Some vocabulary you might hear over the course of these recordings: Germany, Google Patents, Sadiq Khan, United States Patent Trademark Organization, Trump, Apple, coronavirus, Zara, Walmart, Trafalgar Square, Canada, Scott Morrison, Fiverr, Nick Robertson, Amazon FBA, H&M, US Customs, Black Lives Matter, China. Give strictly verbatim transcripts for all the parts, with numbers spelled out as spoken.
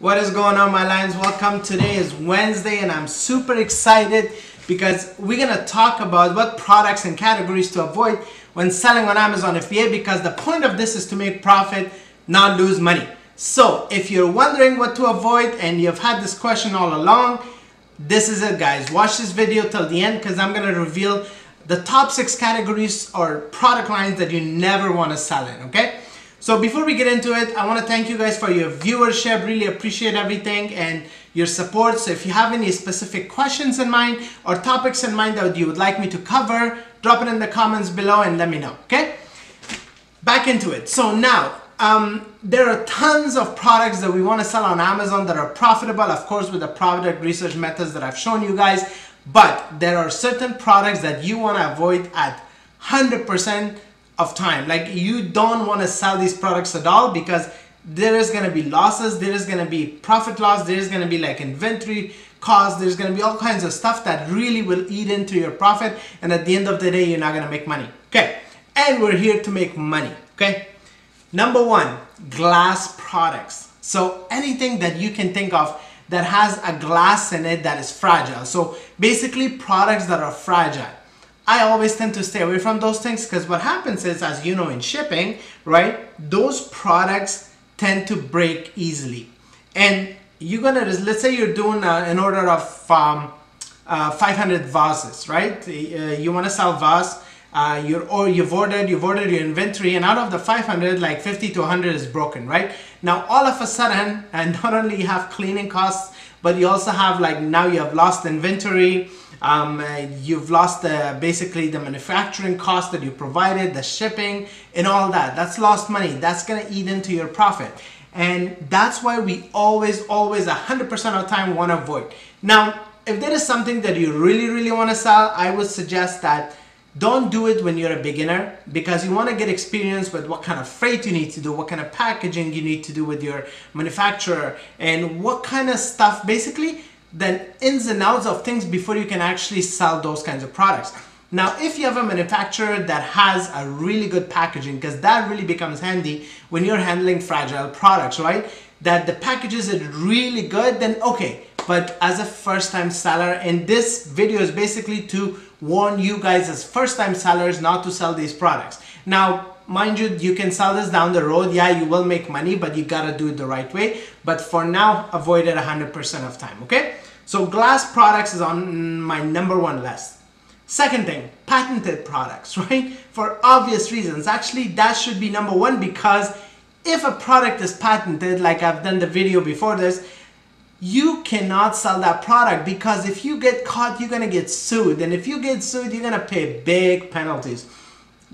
What is going on, my lions? Welcome. Today is Wednesday and I'm super excited because we're gonna talk about what products and categories to avoid when selling on Amazon F B A, because the point of this is to make profit, not lose money. So if you're wondering what to avoid and you've had this question all along, this is it, guys. Watch this video till the end because I'm gonna reveal the top six categories or product lines that you never want to sell in, okay? So before we get into it, I want to thank you guys for your viewership. Really appreciate everything and your support. So if you have any specific questions in mind or topics in mind that you would like me to cover, drop it in the comments below and let me know, okay? Back into it. So now, um, there are tons of products that we want to sell on Amazon that are profitable, of course, with the product research methods that I've shown you guys. But there are certain products that you want to avoid at one hundred percent of time. Like, you don't want to sell these products at all because there is going to be losses, there is going to be profit loss, there is going to be like inventory costs, there's going to be all kinds of stuff that really will eat into your profit, and at the end of the day you're not going to make money, okay? And we're here to make money, okay? Number one, glass products. So anything that you can think of that has a glass in it that is fragile. So basically products that are fragile. I always tend to stay away from those things because what happens is, as you know, in shipping, right, those products tend to break easily. And you're gonna, let's say you're doing a, an order of um, uh, five hundred vases, right? Uh, you wanna sell vase, uh, you're, or you've ordered, you've ordered your inventory, and out of the five hundred, like fifty to one hundred is broken, right? Now all of a sudden, and not only you have cleaning costs, but you also have, like, now you have lost inventory, um, you've lost the, basically the manufacturing cost that you provided, the shipping, and all that. That's lost money. That's gonna eat into your profit. And that's why we always, always, one hundred percent of the time wanna avoid. Now, if there is something that you really, really wanna sell, I would suggest that don't do it when you're a beginner, because you want to get experience with what kind of freight you need to do, what kind of packaging you need to do with your manufacturer, and what kind of stuff, basically the ins and outs of things before you can actually sell those kinds of products. Now, if you have a manufacturer that has a really good packaging, because that really becomes handy when you're handling fragile products, right? That the packages are really good, then okay. But as a first-time seller, and this video is basically to warn you guys as first-time sellers not to sell these products. Now, mind you, you can sell this down the road. Yeah, you will make money, but you gotta do it the right way. But for now, avoid it one hundred percent of time, okay? So glass products is on my number one list. Second thing, patented products, right? For obvious reasons. Actually, that should be number one, because if a product is patented, like I've done the video before this, you cannot sell that product, because if you get caught, you're gonna get sued. And if you get sued, you're gonna pay big penalties.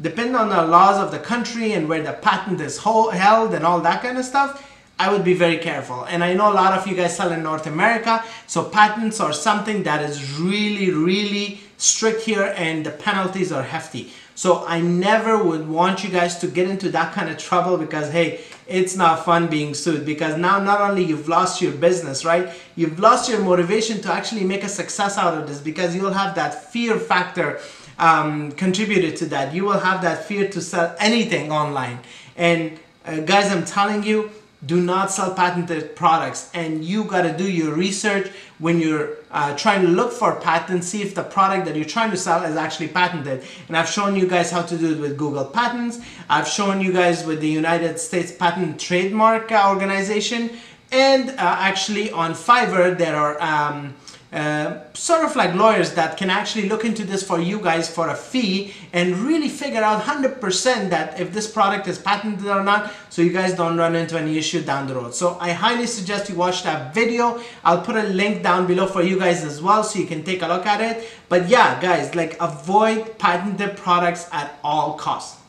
Depending on the laws of the country and where the patent is held and all that kind of stuff, I would be very careful. And I know a lot of you guys sell in North America, so patents are something that is really, really strict here, and the penalties are hefty. So I never would want you guys to get into that kind of trouble, because hey, it's not fun being sued, because now not only you've lost your business, right? You've lost your motivation to actually make a success out of this, because you'll have that fear factor um, contributed to that. You will have that fear to sell anything online. And uh, guys, I'm telling you, do not sell patented products. And you gotta do your research when you're uh, trying to look for patents. See if the product that you're trying to sell is actually patented. And I've shown you guys how to do it with Google Patents. I've shown you guys with the United States Patent Trademark Organization. And uh, actually on Fiverr, there are um, uh, sort of like lawyers that can actually look into this for you guys for a fee and really figure out one hundred percent that if this product is patented or not, so you guys don't run into any issue down the road. So I highly suggest you watch that video. I'll put a link down below for you guys as well, so you can take a look at it. But yeah, guys, like, avoid patented products at all costs.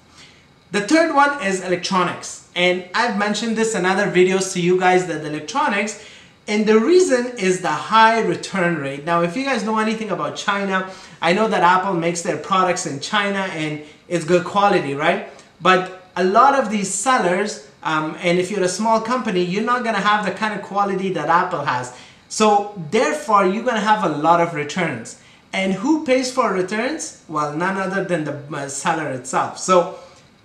The third one is electronics. And I've mentioned this in other videos to you guys, that electronics, and the reason is the high return rate. Now, if you guys know anything about China, I know that Apple makes their products in China and it's good quality, right? But a lot of these sellers, um, and if you're a small company, you're not gonna have the kind of quality that Apple has. So therefore, you're gonna have a lot of returns. And who pays for returns? Well, none other than the seller itself. So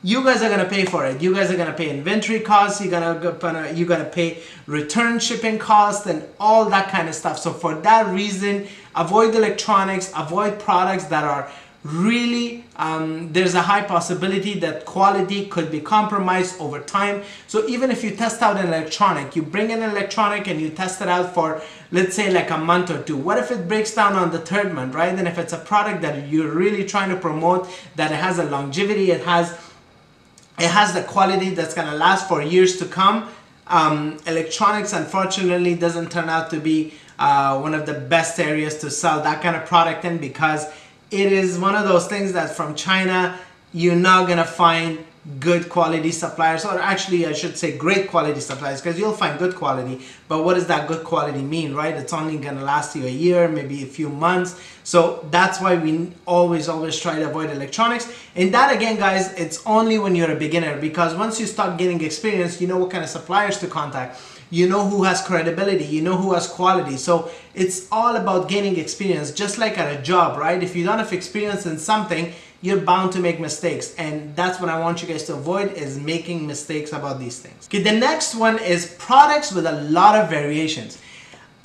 You guys are gonna pay for it. You guys are gonna pay inventory costs. You're gonna you're gonna pay return shipping costs and all that kind of stuff. So for that reason, avoid electronics. Avoid products that are really um, there's a high possibility that quality could be compromised over time. So even if you test out an electronic, you bring an electronic and you test it out for, let's say, like a month or two. What if it breaks down on the third month, right? And if it's a product that you're really trying to promote, that it has a longevity, it has it has the quality that's going to last for years to come, um, electronics unfortunately doesn't turn out to be uh, one of the best areas to sell that kind of product in, because it is one of those things that from China, you're not gonna find good quality suppliers, or actually I should say great quality suppliers, because you'll find good quality, but what does that good quality mean, right? It's only gonna last you a year, maybe a few months. So that's why we always, always try to avoid electronics. And that again, guys, it's only when you're a beginner, because once you start getting experience, you know what kind of suppliers to contact. You know who has credibility, you know who has quality. So it's all about gaining experience, just like at a job, right? If you don't have experience in something, you're bound to make mistakes. And that's what I want you guys to avoid, is making mistakes about these things. Okay, the next one is products with a lot of variations.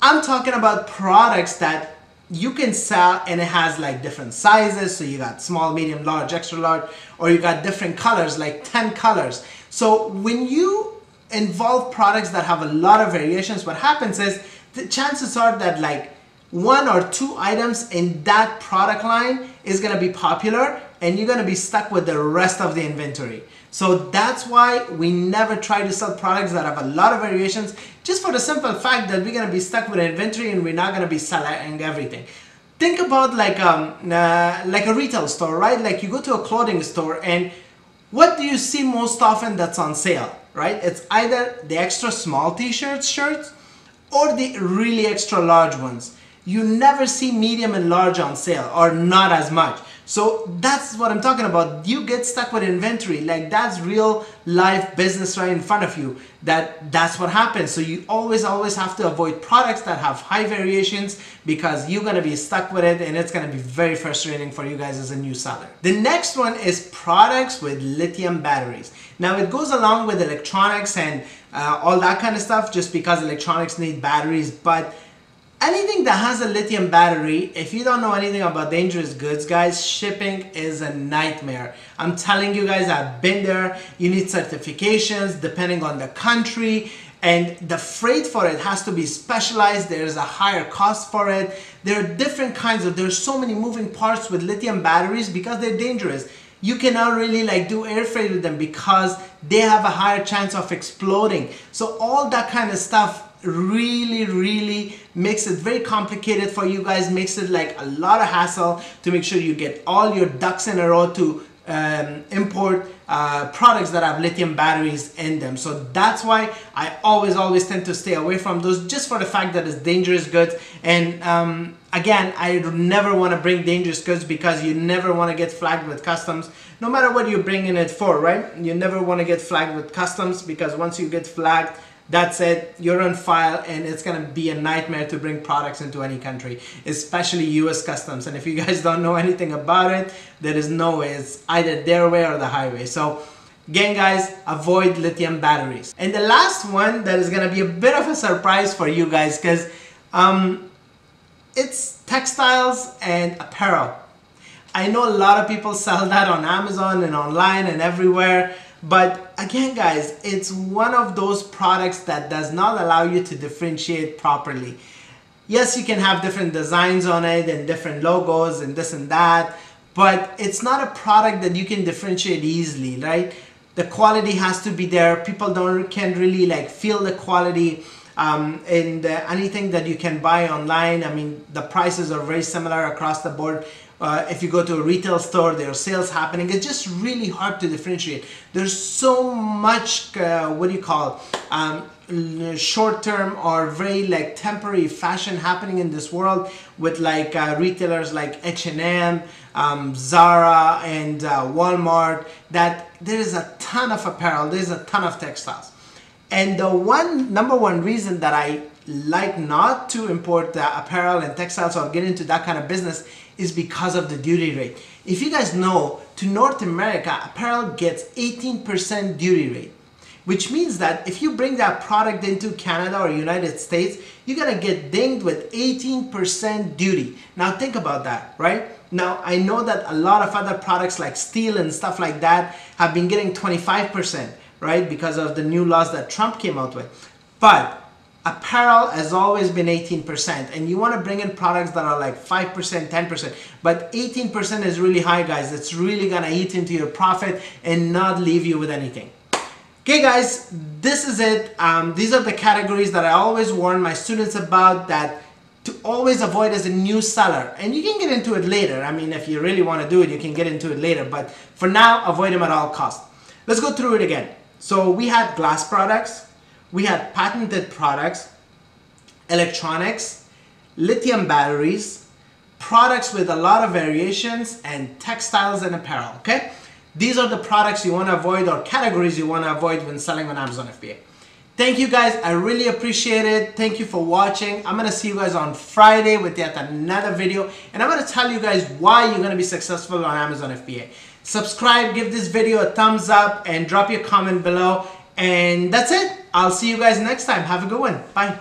I'm talking about products that you can sell and it has like different sizes. So you got small, medium, large, extra large, or you got different colors, like ten colors. So when you involve products that have a lot of variations, what happens is the chances are that like one or two items in that product line is going to be popular and you're going to be stuck with the rest of the inventory. So that's why we never try to sell products that have a lot of variations, just for the simple fact that we're going to be stuck with inventory and we're not going to be selling everything. Think about like um uh, like a retail store, right? Like you go to a clothing store and what do you see most often that's on sale, right? It's either the extra small t-shirts, shirts, or the really extra large ones. You never see medium and large on sale, or not as much. So that's what I'm talking about. You get stuck with inventory, like that's real life business right in front of you. That that's what happens. So you always, always have to avoid products that have high variations, because you're gonna be stuck with it and it's gonna be very frustrating for you guys as a new seller. The next one is products with lithium batteries. Now it goes along with electronics and uh, all that kind of stuff, just because electronics need batteries, but anything that has a lithium battery, if you don't know anything about dangerous goods, guys, shipping is a nightmare. I'm telling you guys, I've been there. You need certifications depending on the country, and the freight for it has to be specialized. There's a higher cost for it. There are different kinds of, there's so many moving parts with lithium batteries because they're dangerous. You cannot really like do air freight with them because they have a higher chance of exploding. So all that kind of stuff really really makes it very complicated for you guys, makes it like a lot of hassle to make sure you get all your ducks in a row to um, import uh, products that have lithium batteries in them. So that's why I always always tend to stay away from those, just for the fact that it's dangerous goods. And um, again, I never want to bring dangerous goods because you never want to get flagged with customs, no matter what you're bringing it for, right? You never want to get flagged with customs, because once you get flagged, that's it, you're on file, and it's gonna be a nightmare to bring products into any country, especially U S Customs. And if you guys don't know anything about it, there is no way. It's either their way or the highway. So again, guys, avoid lithium batteries. And the last one that is gonna be a bit of a surprise for you guys, because um, it's textiles and apparel. I know a lot of people sell that on Amazon and online and everywhere. But again, guys, it's one of those products that does not allow you to differentiate properly. Yes, you can have different designs on it and different logos and this and that, but it's not a product that you can differentiate easily, right? The quality has to be there. People don't can't really like feel the quality um, in the, anything that you can buy online. I mean, the prices are very similar across the board. Uh, if you go to a retail store, there are sales happening. It's just really hard to differentiate. There's so much, uh, what do you call, um, short-term or very like temporary fashion happening in this world with like uh, retailers like H and M, um, Zara, and uh, Walmart, that there is a ton of apparel, there's a ton of textiles. And the one number one reason that I like not to import uh, apparel and textiles or get into that kind of business is because of the duty rate. If you guys know, to North America, apparel gets eighteen percent duty rate, which means that if you bring that product into Canada or United States, you're gonna get dinged with eighteen percent duty. Now think about that, right? Now I know that a lot of other products like steel and stuff like that have been getting twenty-five percent, right? Because of the new laws that Trump came out with. But apparel has always been eighteen percent, and you want to bring in products that are like five percent, ten percent, but eighteen percent is really high, guys. It's really gonna eat into your profit and not leave you with anything. Okay guys, this is it. Um, these are the categories that I always warn my students about, that to always avoid as a new seller. And you can get into it later. I mean, if you really want to do it, you can get into it later, but for now, avoid them at all costs. Let's go through it again. So we had glass products, we had patented products, electronics, lithium batteries, products with a lot of variations, and textiles and apparel, okay? These are the products you want to avoid, or categories you want to avoid when selling on Amazon F B A. Thank you guys, I really appreciate it. Thank you for watching. I'm gonna see you guys on Friday with yet another video, and I'm gonna tell you guys why you're gonna be successful on Amazon F B A. Subscribe, give this video a thumbs up, and drop your comment below. And that's it. I'll see you guys next time. Have a good one. Bye.